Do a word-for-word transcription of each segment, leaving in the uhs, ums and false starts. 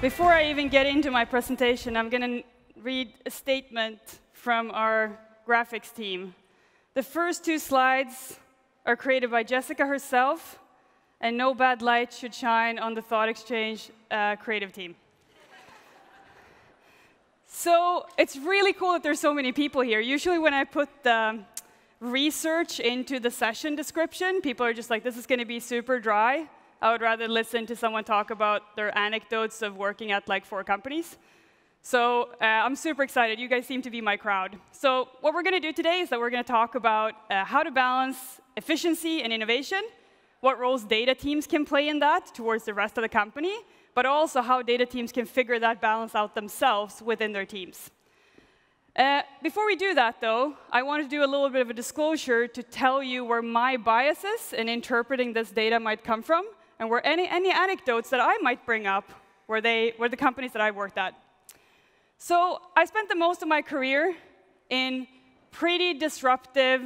Before I even get into my presentation, I'm going to read a statement from our graphics team. The first two slides are created by Jessica herself, and no bad light should shine on the ThoughtExchange uh, creative team. So it's really cool that there's so many people here. Usually when I put the research into the session description, people are just like, this is going to be super dry. I would rather listen to someone talk about their anecdotes of working at like four companies. So uh, I'm super excited. You guys seem to be my crowd. So what we're going to do today is that we're going to talk about uh, how to balance efficiency and innovation, what roles data teams can play in that towards the rest of the company, but also how data teams can figure that balance out themselves within their teams. Uh, before we do that, though, I want to do a little bit of a disclosure to tell you where my biases in interpreting this data might come from, and where any, any anecdotes that I might bring up were, they, were the companies that I worked at. So I spent the most of my career in pretty disruptive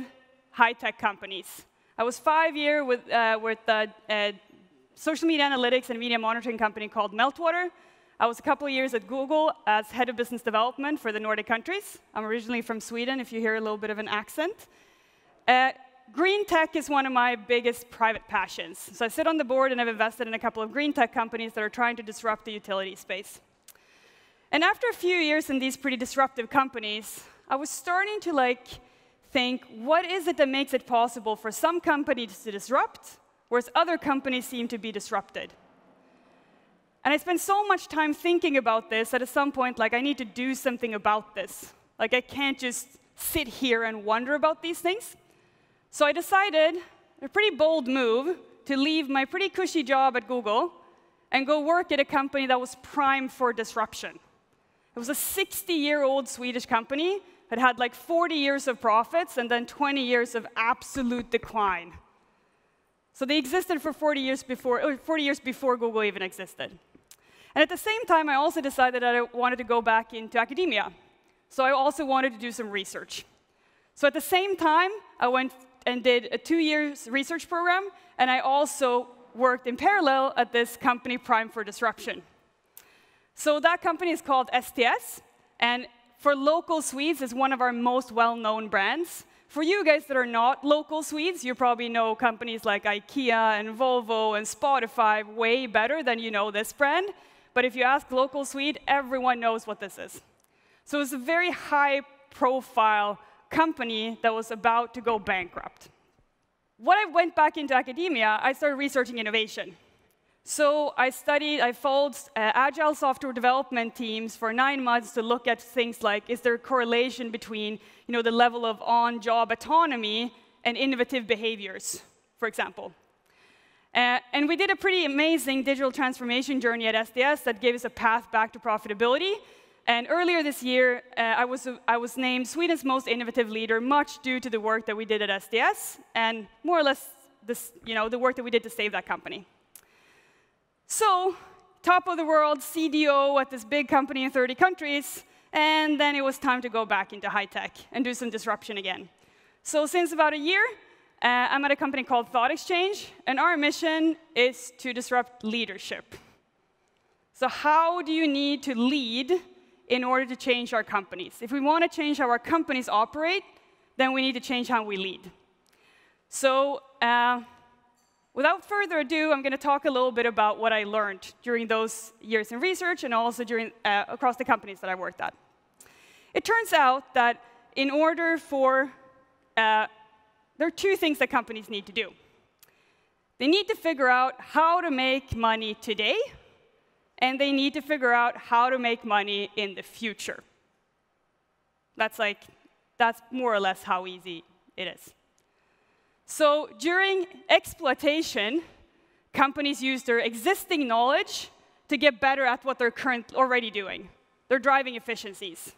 high-tech companies. I was five years with, uh, with a, a social media analytics and media monitoring company called Meltwater. I was a couple of years at Google as head of business development for the Nordic countries. I'm originally from Sweden, if you hear a little bit of an accent. Uh, green tech is one of my biggest private passions. So I sit on the board and I've invested in a couple of green tech companies that are trying to disrupt the utility space. And after a few years in these pretty disruptive companies, I was starting to like think, what is it that makes it possible for some companies to disrupt, whereas other companies seem to be disrupted? And I spent so much time thinking about this that at some point, like, I need to do something about this. Like, I can't just sit here and wonder about these things. So I decided, a pretty bold move, to leave my pretty cushy job at Google and go work at a company that was primed for disruption. It was a sixty-year-old Swedish company that had like forty years of profits and then twenty years of absolute decline. So they existed for forty years before, forty years before Google even existed. And at the same time, I also decided that I wanted to go back into academia. So I also wanted to do some research. So at the same time, I went and did a two-year research program, and I also worked in parallel at this company prime for disruption. So that company is called S T S, and for local Swedes, it's one of our most well-known brands. For you guys that are not local Swedes, you probably know companies like IKEA and Volvo and Spotify way better than you know this brand. But if you ask local Swede, everyone knows what this is. So it's a very high-profile company that was about to go bankrupt. When I went back into academia, I started researching innovation. So I studied, I followed uh, agile software development teams for nine months to look at things like, is there a correlation between you know, the level of on-job autonomy and innovative behaviors, for example. Uh, and we did a pretty amazing digital transformation journey at S D S that gave us a path back to profitability. And earlier this year, uh, I, was, uh, I was named Sweden's most innovative leader, much due to the work that we did at S D S, and more or less this, you know, the work that we did to save that company. So, top of the world, C D O at this big company in thirty countries, and then it was time to go back into high tech and do some disruption again. So since about a year, uh, I'm at a company called ThoughtExchange, and our mission is to disrupt leadership. So how do you need to lead in order to change our companies? If we want to change how our companies operate, then we need to change how we lead. So, uh, Without further ado, I'm going to talk a little bit about what I learned during those years in research and also during, uh, across the companies that I worked at. It turns out that in order for, uh, there are two things that companies need to do. They need to figure out how to make money today, and they need to figure out how to make money in the future. That's like, that's more or less how easy it is. So during exploitation, companies use their existing knowledge to get better at what they're currently already doing. They're driving efficiencies.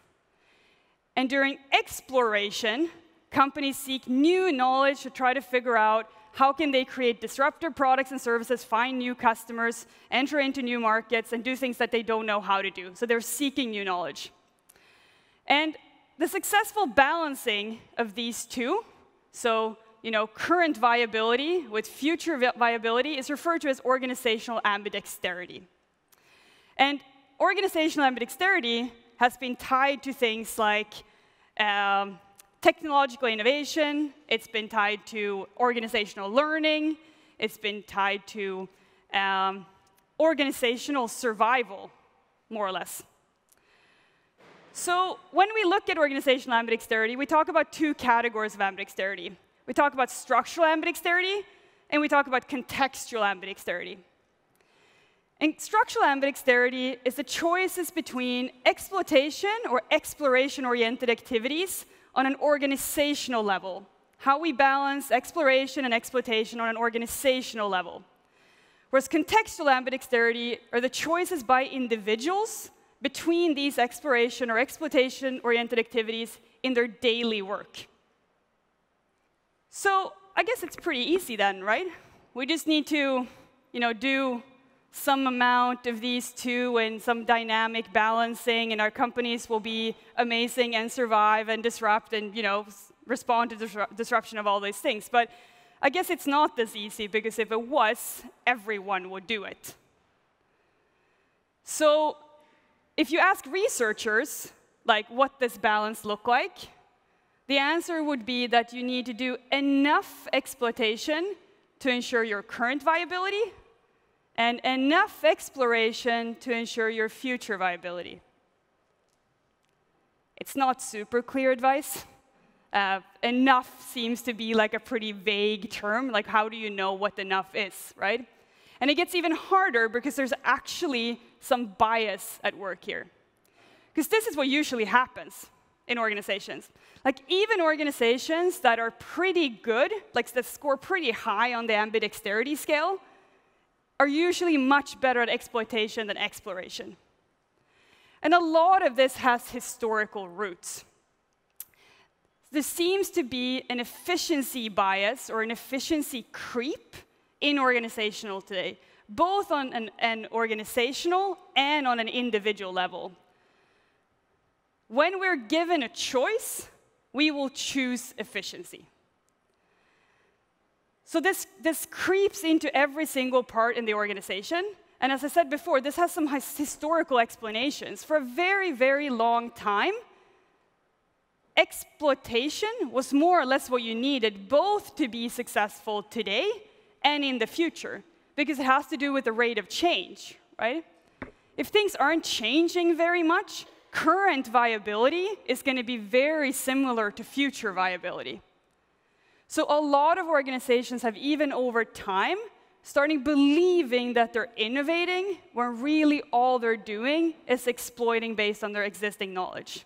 And during exploration, companies seek new knowledge to try to figure out how can they create disruptive products and services, find new customers, enter into new markets, and do things that they don't know how to do. So they're seeking new knowledge. And the successful balancing of these two, so You know, current viability with future vi viability is referred to as organizational ambidexterity. And organizational and dexterity has been tied to things like um, technological innovation. It's been tied to organizational learning. It's been tied to um, organizational survival, more or less. So when we look at organizational ambidexterity, we talk about two categories of ambidexterity. We talk about structural ambidexterity, and we talk about contextual ambidexterity. And structural ambidexterity is the choices between exploitation or exploration-oriented activities on an organizational level, how we balance exploration and exploitation on an organizational level. Whereas contextual ambidexterity are the choices by individuals between these exploration or exploitation-oriented activities in their daily work. So I guess it's pretty easy then, right? We just need to, you know, do some amount of these two and some dynamic balancing, and our companies will be amazing and survive and disrupt and, you know, respond to the disruption of all these things. But I guess it's not this easy, because if it was, everyone would do it. So if you ask researchers, like, what does balance look like, the answer would be that you need to do enough exploitation to ensure your current viability, and enough exploration to ensure your future viability. It's not super clear advice. Uh, enough seems to be like a pretty vague term. Like, how do you know what enough is, right? And it gets even harder because there's actually some bias at work here. Because this is what usually happens in organizations. Like, even organizations that are pretty good, like that score pretty high on the ambidexterity scale, are usually much better at exploitation than exploration. And a lot of this has historical roots. There seems to be an efficiency bias or an efficiency creep in organizational today, both on an, an organizational and on an individual level. When we're given a choice, we will choose efficiency. So this, this creeps into every single part in the organization. And as I said before, this has some historical explanations. For a very, very long time, exploitation was more or less what you needed, both to be successful today and in the future, because it has to do with the rate of change, right? If things aren't changing very much, current viability is going to be very similar to future viability. So a lot of organizations have, even over time, starting believing that they're innovating when really all they're doing is exploiting based on their existing knowledge.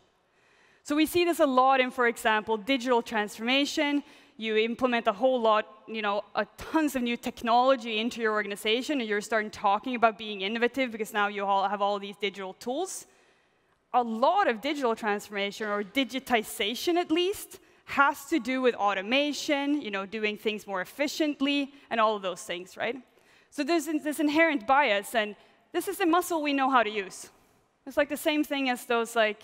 So we see this a lot in, for example, digital transformation. You implement a whole lot, you know, a tons of new technology into your organization, and you're starting talking about being innovative because now you all have all these digital tools. A lot of digital transformation, or digitization at least, has to do with automation, you know, doing things more efficiently, and all of those things, right? So there's this inherent bias, and this is the muscle we know how to use. It's like the same thing as those, like,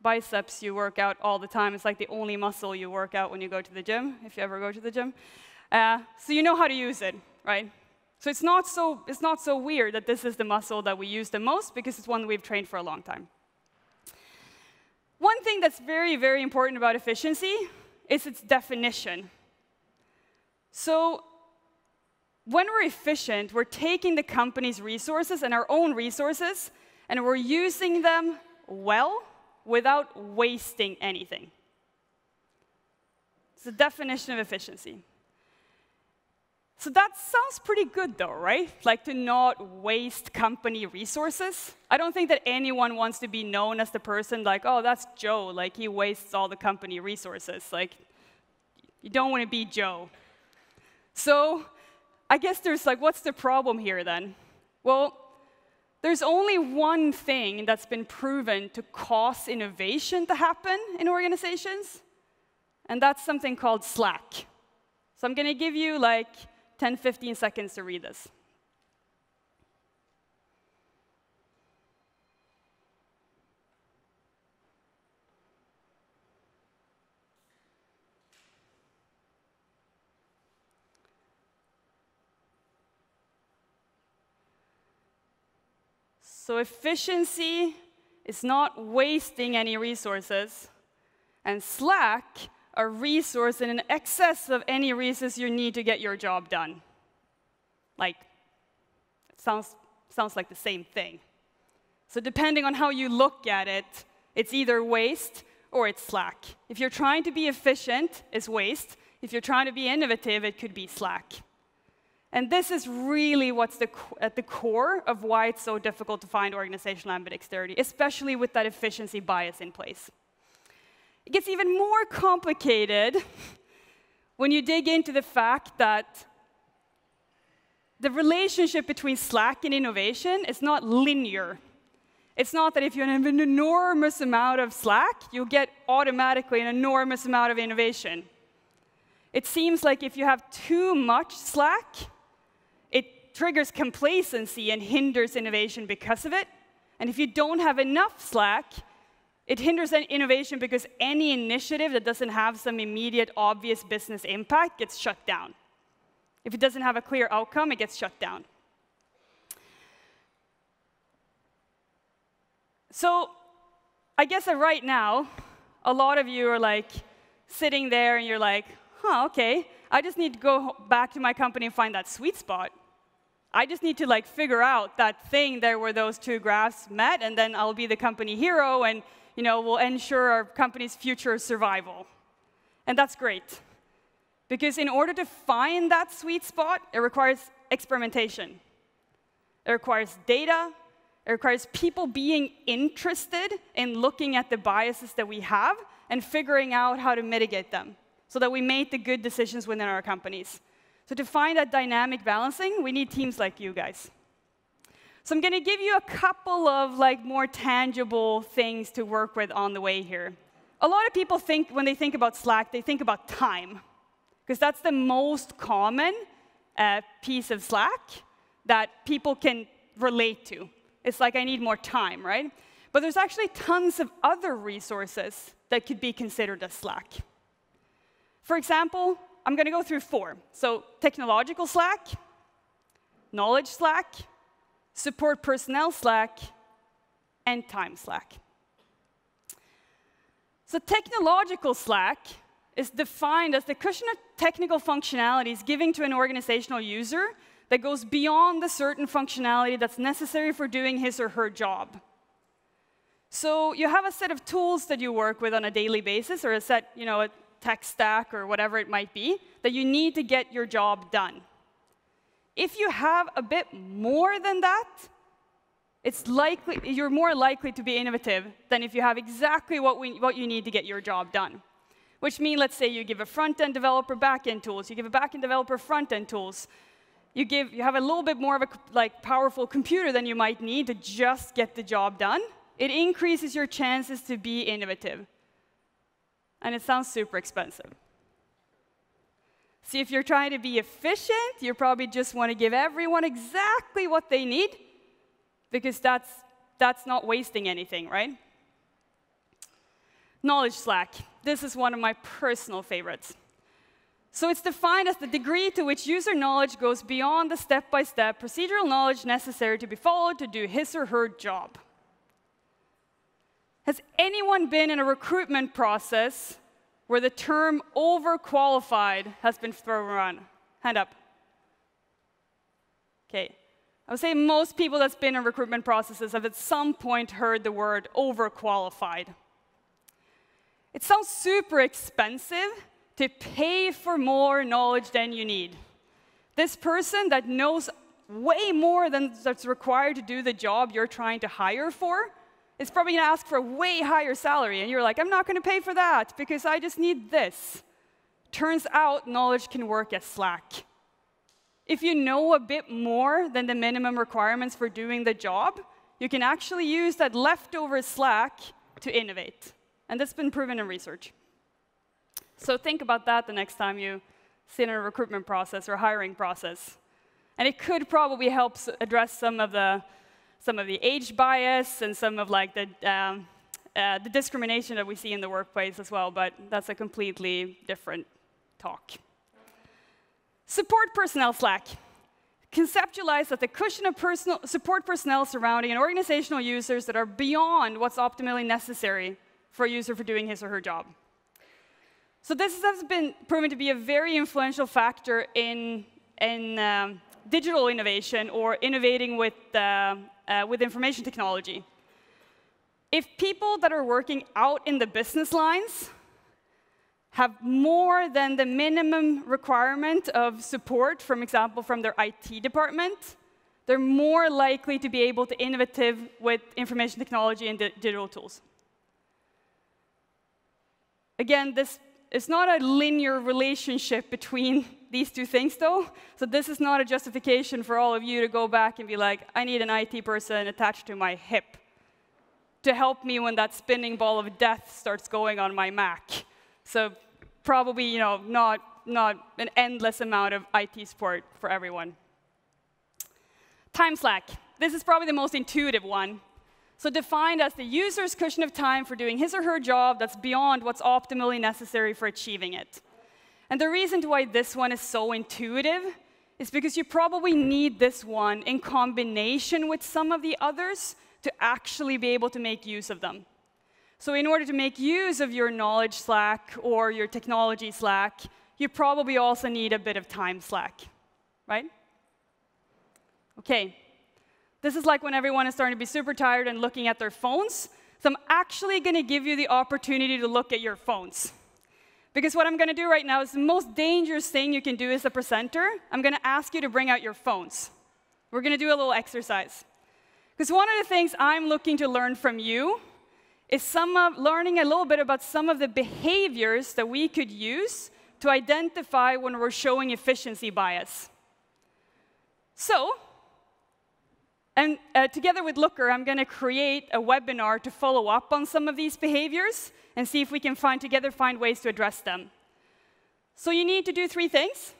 biceps you work out all the time. It's like the only muscle you work out when you go to the gym, if you ever go to the gym. Uh, so you know how to use it, right? So it's not so, it's not so weird that this is the muscle that we use the most, because it's one we've trained for a long time. One thing that's very, very important about efficiency is its definition. So when we're efficient, we're taking the company's resources and our own resources, and we're using them well without wasting anything. It's the definition of efficiency. So that sounds pretty good, though, right? Like, to not waste company resources. I don't think that anyone wants to be known as the person like, oh, that's Joe. Like, he wastes all the company resources. Like, you don't want to be Joe. So I guess there's, like, what's the problem here, then? Well, there's only one thing that's been proven to cause innovation to happen in organizations, and that's something called slack. So I'm going to give you, like, ten, fifteen seconds to read this. So efficiency is not wasting any resources, and slack a resource in excess of any resources you need to get your job done. Like, it sounds, sounds like the same thing. So depending on how you look at it, it's either waste or it's slack. If you're trying to be efficient, it's waste. If you're trying to be innovative, it could be slack. And this is really what's the, at the core of why it's so difficult to find organizational ambidexterity, dexterity, especially with that efficiency bias in place. It gets even more complicated when you dig into the fact that the relationship between slack and innovation is not linear. It's not that if you have an enormous amount of slack, you'll get automatically an enormous amount of innovation. It seems like if you have too much slack, it triggers complacency and hinders innovation because of it. And if you don't have enough slack, it hinders innovation because any initiative that doesn't have some immediate, obvious business impact gets shut down. If it doesn't have a clear outcome, it gets shut down. So I guess that right now, a lot of you are like sitting there and you're like, huh, OK, I just need to go back to my company and find that sweet spot. I just need to like figure out that thing there where those two graphs met, and then I'll be the company hero, and you know, we'll ensure our company's future survival. And that's great. Because in order to find that sweet spot, it requires experimentation. It requires data. It requires people being interested in looking at the biases that we have and figuring out how to mitigate them so that we make the good decisions within our companies. So to find that dynamic balancing, we need teams like you guys. So I'm going to give you a couple of like, more tangible things to work with on the way here. A lot of people think, when they think about slack, they think about time, because that's the most common uh, piece of slack that people can relate to. It's like, I need more time, right? But there's actually tons of other resources that could be considered as slack. For example, I'm going to go through four. So technological slack, knowledge slack, support personnel slack, and time slack. So technological slack is defined as the cushion of technical functionalities given to an organizational user that goes beyond the certain functionality that's necessary for doing his or her job. So you have a set of tools that you work with on a daily basis, or a set, you know, a tech stack or whatever it might be, that you need to get your job done. If you have a bit more than that, it's likely, you're more likely to be innovative than if you have exactly what, we, what you need to get your job done. Which means, let's say you give a front-end developer back-end tools, you give a back-end developer front-end tools, You, give, you have a little bit more of a like, powerful computer than you might need to just get the job done. It increases your chances to be innovative. And it sounds super expensive. See, if you're trying to be efficient, you probably just want to give everyone exactly what they need, because that's, that's not wasting anything, right? Knowledge slack. This is one of my personal favorites. So it's defined as the degree to which user knowledge goes beyond the step-by-step procedural knowledge necessary to be followed to do his or her job. Has anyone been in a recruitment process where the term overqualified has been thrown around? Hand up. OK. I would say most people that's been in recruitment processes have at some point heard the word overqualified. It sounds super expensive to pay for more knowledge than you need. This person that knows way more than that's required to do the job you're trying to hire for is probably going to ask for a way higher salary. And you're like, I'm not going to pay for that, because I just need this. Turns out knowledge can work as slack. If you know a bit more than the minimum requirements for doing the job, you can actually use that leftover slack to innovate. And that's been proven in research. So think about that the next time you sit in a recruitment process or hiring process. And it could probably help address some of the, some of the age bias and some of like the, um, uh, the discrimination that we see in the workplace as well. But that's a completely different talk. Support personnel slack. conceptualized that the cushion of personal support personnel surrounding and organizational users that are beyond what's optimally necessary for a user for doing his or her job. So this has been proven to be a very influential factor in, in um, digital innovation or innovating with, uh, uh, with information technology. If people that are working out in the business lines have more than the minimum requirement of support, for example, from their I T department, they're more likely to be able to innovative with information technology and di digital tools. Again, this is not a linear relationship between these two things, though. So this is not a justification for all of you to go back and be like, I need an I T person attached to my hip to help me when that spinning ball of death starts going on my Mac. So probably, you know, not, not an endless amount of I T support for everyone. Time slack. This is probably the most intuitive one. So defined as the user's cushion of time for doing his or her job that's beyond what's optimally necessary for achieving it. And the reason why this one is so intuitive is because you probably need this one in combination with some of the others to actually be able to make use of them. So in order to make use of your knowledge slack or your technology slack, you probably also need a bit of time slack, right? OK. This is like when everyone is starting to be super tired and looking at their phones. So I'm actually going to give you the opportunity to look at your phones. Because what I'm going to do right now is the most dangerous thing you can do as a presenter. I'm going to ask you to bring out your phones. We're going to do a little exercise. Because one of the things I'm looking to learn from you is some of learning a little bit about some of the behaviors that we could use to identify when we're showing efficiency bias. So, and uh, together with Looker, I'm going to create a webinar to follow up on some of these behaviors and see if we can find together find ways to address them. So you need to do three things.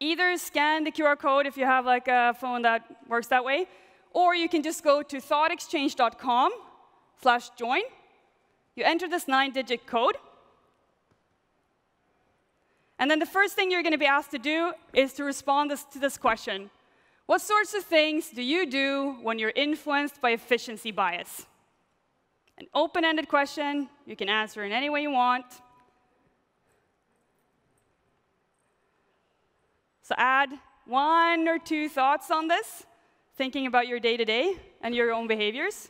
Either scan the Q R code if you have like a phone that works that way. Or you can just go to ThoughtExchange.com slash join. You enter this nine digit code. And then the first thing you're going to be asked to do is to respond this, to this question. What sorts of things do you do when you're influenced by efficiency bias? An open-ended question. You can answer in any way you want. So add one or two thoughts on this, thinking about your day-to-day and your own behaviors.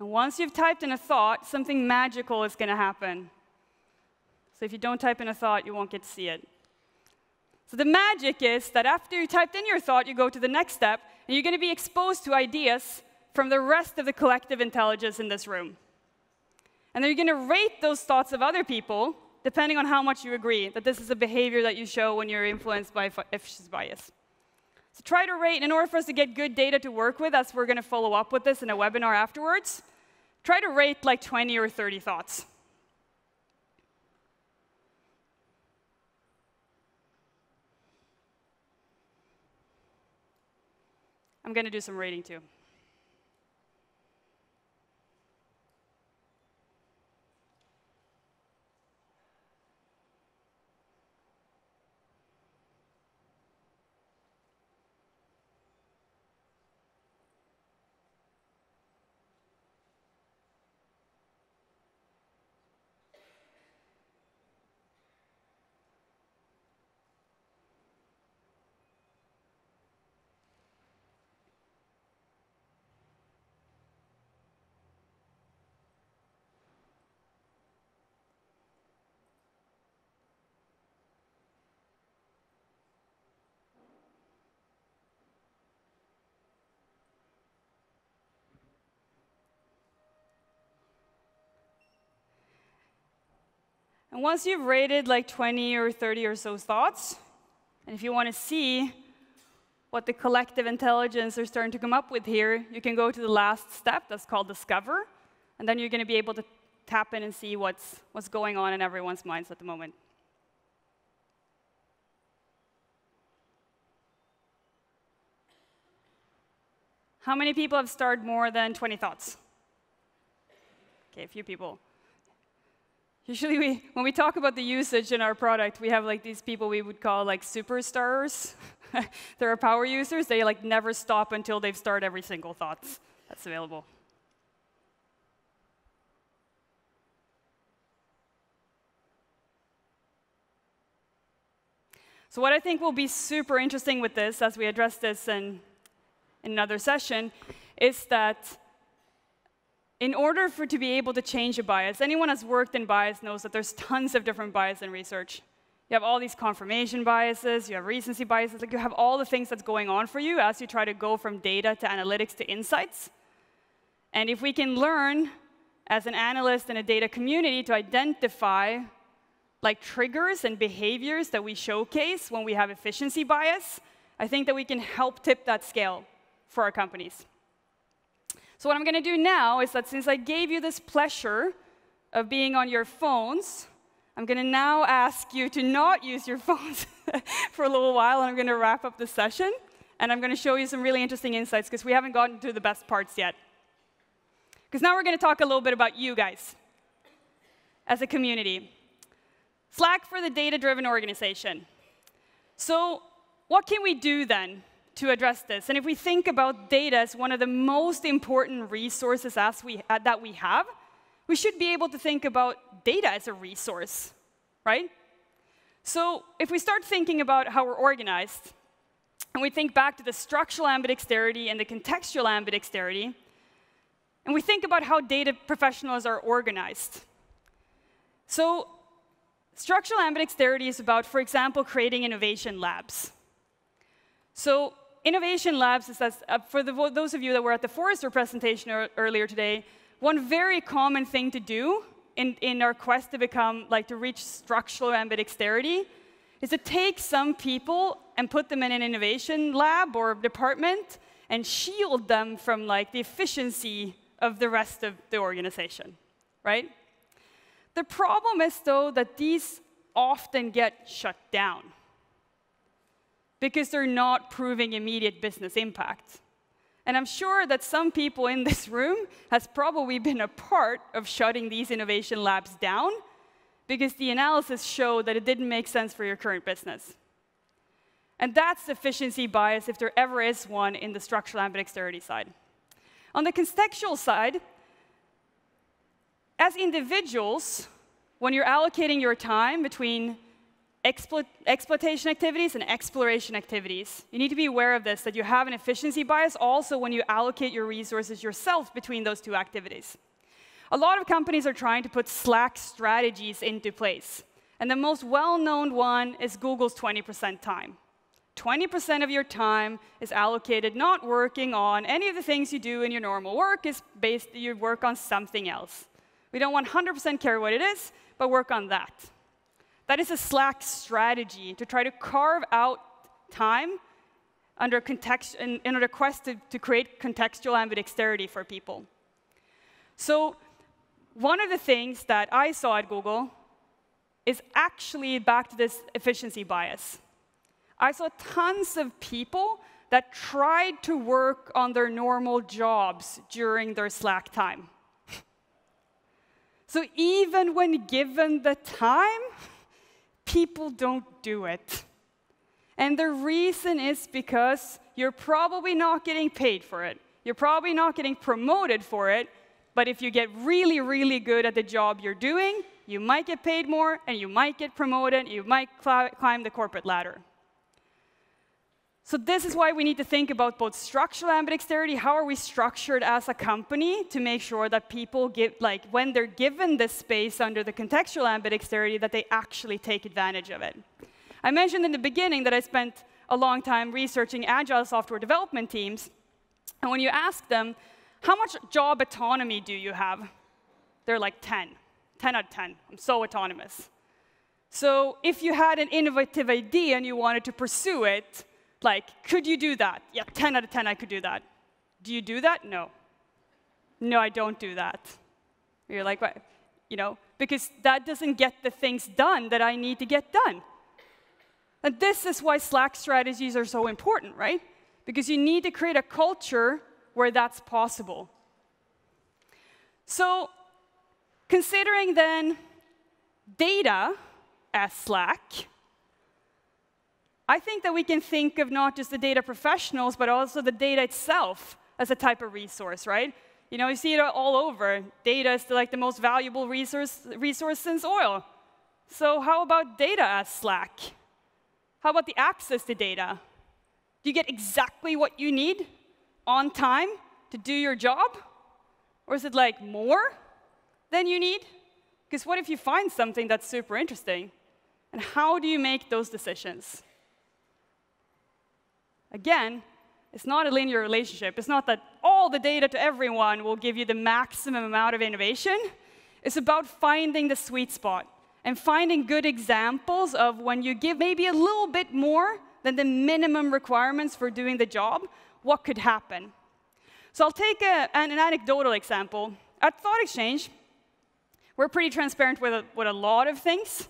And once you've typed in a thought, something magical is going to happen. So if you don't type in a thought, you won't get to see it. So the magic is that after you typed in your thought, you go to the next step, and you're going to be exposed to ideas from the rest of the collective intelligence in this room. And then you're going to rate those thoughts of other people, depending on how much you agree that this is a behavior that you show when you're influenced by efficiency bias. So try to rate. In order for us to get good data to work with, as we're going to follow up with this in a webinar afterwards, try to rate like twenty or thirty thoughts. I'm going to do some rating, too. And once you've rated like twenty or thirty or so thoughts, and if you want to see what the collective intelligence are starting to come up with here, you can go to the last step that's called Discover. And then you're going to be able to tap in and see what's, what's going on in everyone's minds at the moment. How many people have started more than twenty thoughts? OK, a few people. Usually, we, when we talk about the usage in our product, we have like these people we would call like superstars. They're our power users. They like never stop until they've started every single thought that's available. So what I think will be super interesting with this, as we address this in, in another session, is that in order for to be able to change a bias, anyone who's worked in bias knows that there's tons of different bias in research. You have all these confirmation biases. You have recency biases. Like you have all the things that's going on for you as you try to go from data to analytics to insights. And if we can learn, as an analyst in a data community, to identify like triggers and behaviors that we showcase when we have efficiency bias, I think that we can help tip that scale for our companies. So what I'm going to do now is that since I gave you this pleasure of being on your phones, I'm going to now ask you to not use your phones for a little while, and I'm going to wrap up the session. And I'm going to show you some really interesting insights, because we haven't gotten to the best parts yet. Because now we're going to talk a little bit about you guys as a community. Slack for the data-driven organization. So what can we do then to address this? And if we think about data as one of the most important resources as we, uh, that we have, we should be able to think about data as a resource, right? So if we start thinking about how we're organized, and we think back to the structural ambidexterity and the contextual ambidexterity, and we think about how data professionals are organized. So structural ambidexterity is about, for example, creating innovation labs. So innovation labs is, as, uh, for the, those of you that were at the Forrester presentation er, earlier today, one very common thing to do in, in our quest to become, like, to reach structural ambidexterity is to take some people and put them in an innovation lab or department and shield them from like the efficiency of the rest of the organization, right? The problem is, though, that these often get shut down because they're not proving immediate business impact. And I'm sure that some people in this room has probably been a part of shutting these innovation labs down because the analysis showed that it didn't make sense for your current business. And that's efficiency bias, if there ever is one, in the structural ambidexterity side. On the contextual side, as individuals, when you're allocating your time between explo exploitation activities and exploration activities, you need to be aware of this, that you have an efficiency bias also when you allocate your resources yourself between those two activities. A lot of companies are trying to put Slack strategies into place. And the most well-known one is Google's twenty percent time. twenty percent of your time is allocated not working on any of the things you do in your normal work. It's based, you work on something else. We don't one hundred percent care what it is, but work on that. That is a Slack strategy to try to carve out time under context, in, in a quest to, to create contextual ambidexterity for people. So one of the things that I saw at Google is actually back to this efficiency bias. I saw tons of people that tried to work on their normal jobs during their Slack time. So even when given the time, people don't do it. And the reason is because you're probably not getting paid for it. You're probably not getting promoted for it. But if you get really, really good at the job you're doing, you might get paid more, and you might get promoted, and you might cl- climb the corporate ladder. So this is why we need to think about both structural ambidexterity, how are we structured as a company to make sure that people, give, like, when they're given this space under the contextual ambidexterity, that they actually take advantage of it. I mentioned in the beginning that I spent a long time researching agile software development teams. And when you ask them, how much job autonomy do you have? They're like ten, ten out of ten. I'm so autonomous. So if you had an innovative idea and you wanted to pursue it, like, could you do that? Yeah, ten out of ten, I could do that. Do you do that? No. No, I don't do that. You're like, what? You know, because that doesn't get the things done that I need to get done. And this is why Slack strategies are so important, right? Because you need to create a culture where that's possible. So considering then data as Slack, I think that we can think of not just the data professionals, but also the data itself as a type of resource, right? You know, you see it all over. Data is like the most valuable resource, resource since oil. So how about data as Slack? How about the access to data? Do you get exactly what you need on time to do your job? Or is it like more than you need? Because what if you find something that's super interesting? And how do you make those decisions? Again, it's not a linear relationship. It's not that all the data to everyone will give you the maximum amount of innovation. It's about finding the sweet spot and finding good examples of when you give maybe a little bit more than the minimum requirements for doing the job, what could happen. So I'll take a, an, an anecdotal example. At ThoughtExchange, we're pretty transparent with a, with a lot of things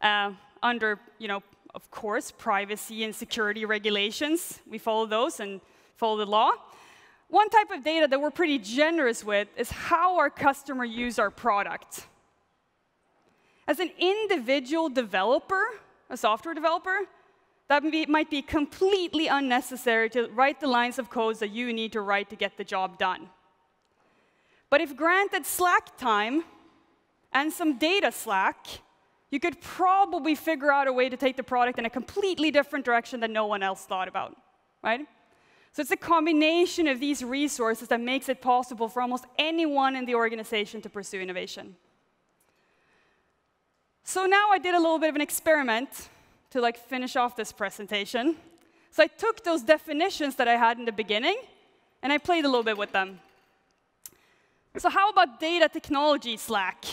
uh, under, you know, of course, privacy and security regulations. We follow those and follow the law. One type of data that we're pretty generous with is how our customer use our product. As an individual developer, a software developer, that might be completely unnecessary to write the lines of codes that you need to write to get the job done. But if granted slack time and some data slack, you could probably figure out a way to take the product in a completely different direction that no one else thought about, right? So it's a combination of these resources that makes it possible for almost anyone in the organization to pursue innovation. So now I did a little bit of an experiment to like finish off this presentation. So I took those definitions that I had in the beginning, and I played a little bit with them. So how about data technology slack?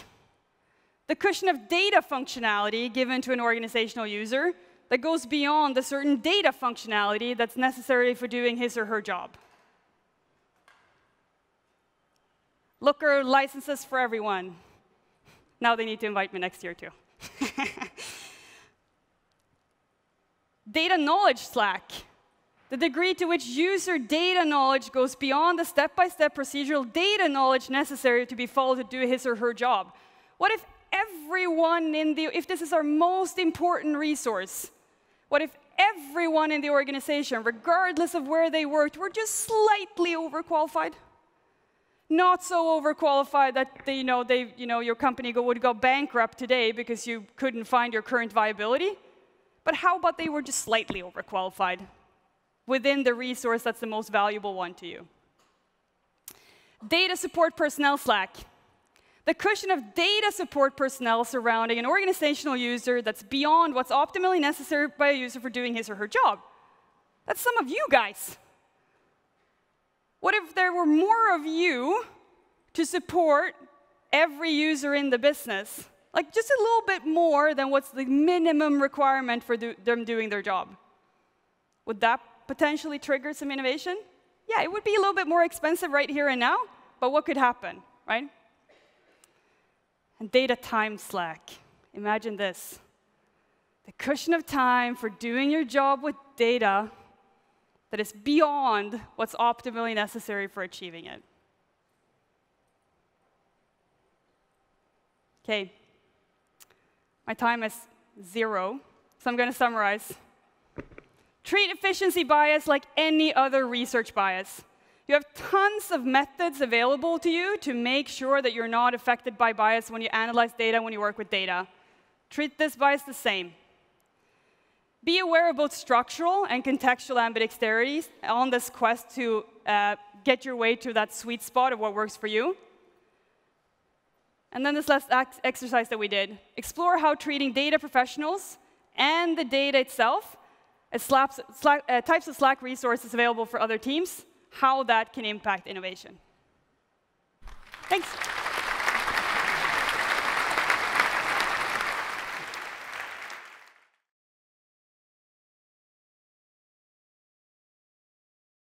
The cushion of data functionality given to an organizational user that goes beyond the certain data functionality that's necessary for doing his or her job. Looker licenses for everyone. Now they need to invite me next year, too. Data knowledge slack, the degree to which user data knowledge goes beyond the step-by-step procedural data knowledge necessary to be followed to do his or her job. What if everyone in the, if this is our most important resource, what if everyone in the organization, regardless of where they worked, were just slightly overqualified? Not so overqualified that they, you know, they, you know, your company go, would go bankrupt today because you couldn't find your current viability. But how about they were just slightly overqualified within the resource that's the most valuable one to you? Data support personnel slack. The cushion of data support personnel surrounding an organizational user that's beyond what's optimally necessary by a user for doing his or her job. That's some of you guys. What if there were more of you to support every user in the business? Like just a little bit more than what's the minimum requirement for do them doing their job. Would that potentially trigger some innovation? Yeah, it would be a little bit more expensive right here and now, but what could happen, right? And data time slack. Imagine this. The cushion of time for doing your job with data that is beyond what's optimally necessary for achieving it. OK. My time is zero, so I'm going to summarize. Treat efficiency bias like any other research bias. You have tons of methods available to you to make sure that you're not affected by bias when you analyze data, when you work with data. Treat this bias the same. Be aware of both structural and contextual ambidexterities on this quest to uh, get your way to that sweet spot of what works for you. And then this last ex exercise that we did, explore how treating data professionals and the data itself as slaps, slack, uh, types of Slack resources available for other teams, how that can impact innovation. Thanks.